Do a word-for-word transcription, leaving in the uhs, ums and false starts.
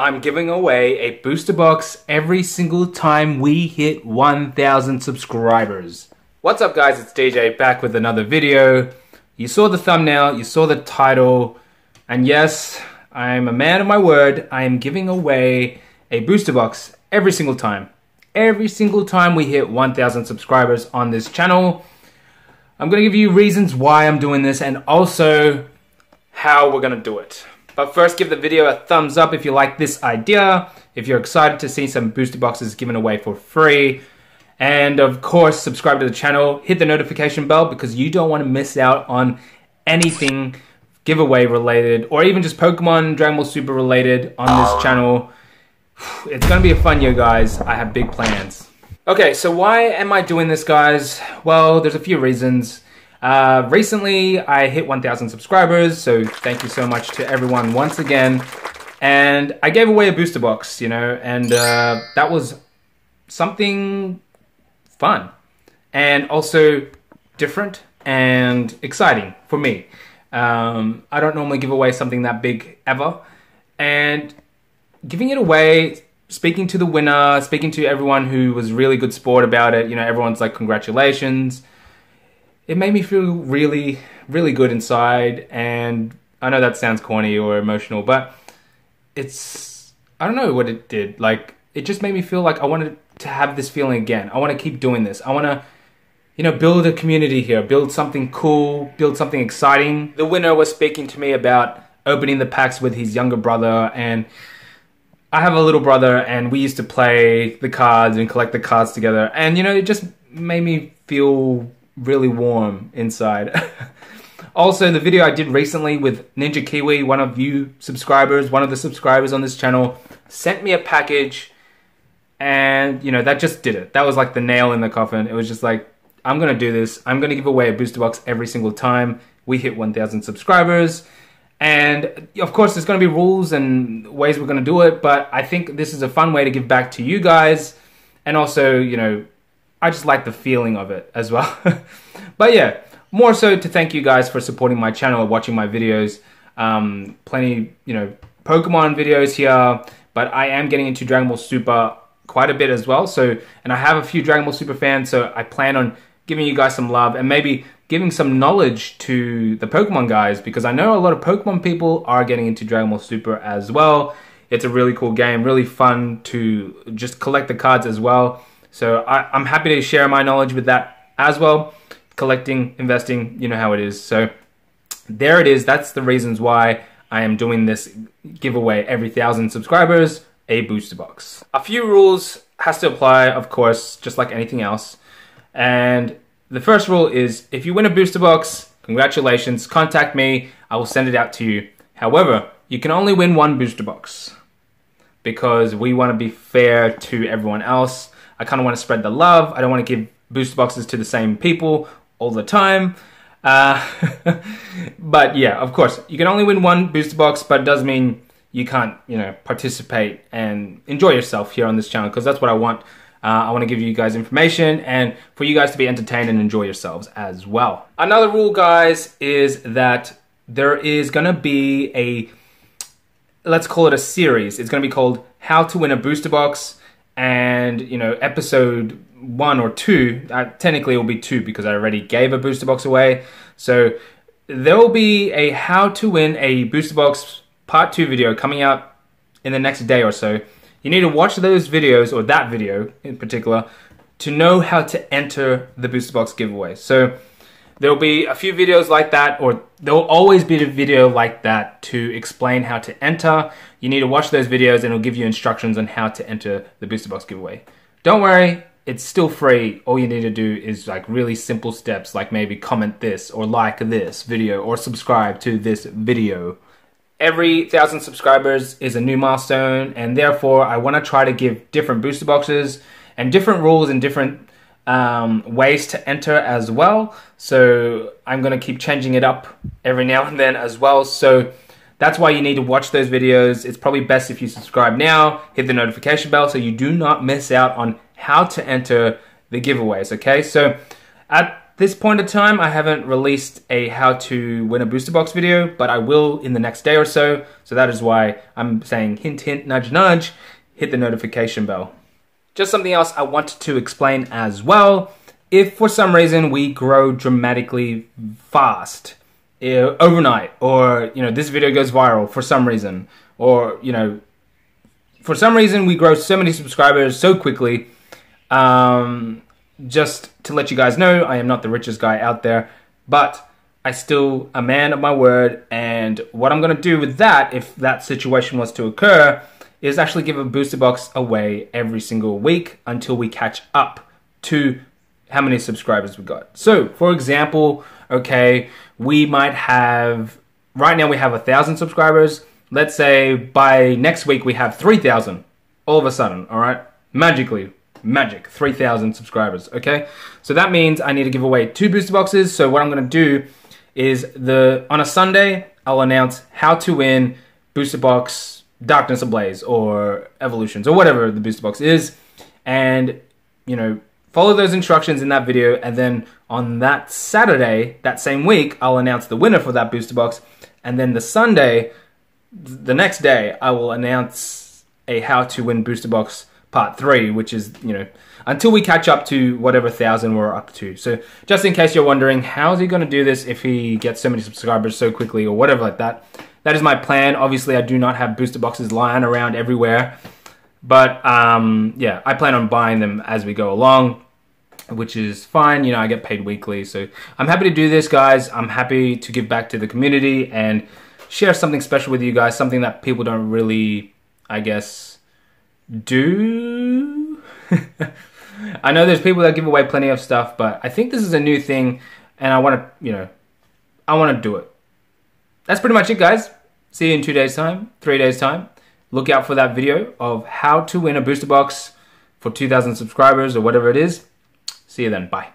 I'm giving away a booster box every single time we hit one thousand subscribers. What's up guys, it's D J back with another video. You saw the thumbnail, you saw the title, and yes, I am a man of my word. I am giving away a booster box every single time. Every single time we hit one thousand subscribers on this channel. I'm going to give you reasons why I'm doing this and also how we're going to do it. But first, give the video a thumbs up if you like this idea, if you're excited to see some booster boxes given away for free. And of course, subscribe to the channel, hit the notification bell because you don't want to miss out on anything giveaway related or even just Pokemon, Dragon Ball Super related on this channel. It's going to be a fun year, guys. I have big plans. Okay, so why am I doing this, guys? Well, there's a few reasons. Uh, recently, I hit one thousand subscribers, so thank you so much to everyone once again. And I gave away a booster box, you know, and uh, that was something fun and also different and exciting for me. Um, I don't normally give away something that big ever. And giving it away, speaking to the winner, speaking to everyone who was really good sport about it, you know, everyone's like, congratulations. It made me feel really, really good inside. And I know that sounds corny or emotional, but it's, I don't know what it did. Like, it just made me feel like I wanted to have this feeling again. I want to keep doing this. I want to, you know, build a community here, build something cool, build something exciting. The winner was speaking to me about opening the packs with his younger brother, and I have a little brother, and we used to play the cards and collect the cards together. And, you know, it just made me feel really warm inside. Also, the video I did recently with Ninja Kiwi, one of you subscribers, one of the subscribers on this channel, sent me a package. And, you know, that just did it. That was like the nail in the coffin. It was just like, I'm going to do this. I'm going to give away a booster box every single time we hit one thousand subscribers. And of course, there's going to be rules and ways we're going to do it, but I think this is a fun way to give back to you guys. And also, you know, I just like the feeling of it as well. But yeah, more so to thank you guys for supporting my channel, watching my videos. Um, plenty, you know, Pokemon videos here, but I am getting into Dragon Ball Super quite a bit as well. So, and I have a few Dragon Ball Super fans, so I plan on giving you guys some love and maybe giving some knowledge to the Pokemon guys, because I know a lot of Pokemon people are getting into Dragon Ball Super as well. It's a really cool game, really fun to just collect the cards as well. So I, I'm happy to share my knowledge with that as well. Collecting, investing, you know how it is. So there it is. That's the reasons why I am doing this giveaway every thousand subscribers, a booster box. A few rules has to apply, of course, just like anything else. And the first rule is, if you win a booster box, congratulations, contact me, I will send it out to you. However, you can only win one booster box because we want to be fair to everyone else. I kind of want to spread the love. I don't want to give booster boxes to the same people all the time. Uh, but yeah, of course, you can only win one booster box, but it does mean you can't, you know, participate and enjoy yourself here on this channel, because that's what I want. Uh, I want to give you guys information and for you guys to be entertained and enjoy yourselves as well. Another rule, guys, is that there is going to be a, let's call it a series. It's going to be called How to Win a Booster Box, and, you know, episode one or two, uh, technically it will be two because I already gave a booster box away. So there will be a How to Win a Booster Box part two video coming out in the next day or so. You need to watch those videos, or that video in particular, to know how to enter the booster box giveaway. So there'll be a few videos like that, or there'll always be a video like that to explain how to enter. You need to watch those videos and it'll give you instructions on how to enter the booster box giveaway. Don't worry, it's still free. All you need to do is like really simple steps, like maybe comment this or like this video or subscribe to this video. Every thousand subscribers is a new milestone, and therefore I want to try to give different booster boxes and different rules and different um, ways to enter as well. So I'm going to keep changing it up every now and then as well. So that's why you need to watch those videos. It's probably best if you subscribe now, hit the notification bell so you do not miss out on how to enter the giveaways, okay? So at this point of time, I haven't released a how to win a booster box video, but I will in the next day or so. So that is why I'm saying hint, hint, nudge, nudge, hit the notification bell. Just something else I wanted to explain as well. If for some reason we grow dramatically fast, uh, overnight, or, you know, this video goes viral for some reason, or, you know, for some reason we grow so many subscribers so quickly, um... just to let you guys know, I am not the richest guy out there, but I still a man of my word, and what I'm going to do with that, if that situation was to occur, is actually give a booster box away every single week until we catch up to how many subscribers we got. So, for example, okay, we might have, right now we have a thousand subscribers. Let's say by next week we have three thousand, all of a sudden, all right, magically. Magic, three thousand subscribers, okay? So that means I need to give away two booster boxes. So what I'm gonna do is the on a Sunday, I'll announce how to win booster box Darkness Ablaze or Evolutions or whatever the booster box is. And, you know, follow those instructions in that video. And then on that Saturday, that same week, I'll announce the winner for that booster box. And then the Sunday, the next day, I will announce a how to win booster box part three, which is, you know, until we catch up to whatever thousand we're up to. So just in case you're wondering, how's he going to do this if he gets so many subscribers so quickly or whatever like that? That is my plan. Obviously, I do not have booster boxes lying around everywhere. But, um, yeah, I plan on buying them as we go along, which is fine. You know, I get paid weekly. So I'm happy to do this, guys. I'm happy to give back to the community and share something special with you guys, something that people don't really, I guess, do. I know there's people that give away plenty of stuff, but I think this is a new thing, and I want to, you know, I want to do it. That's pretty much it, guys. See you in two days' time, three days' time. Look out for that video of how to win a booster box for two thousand subscribers or whatever it is. See you then. Bye.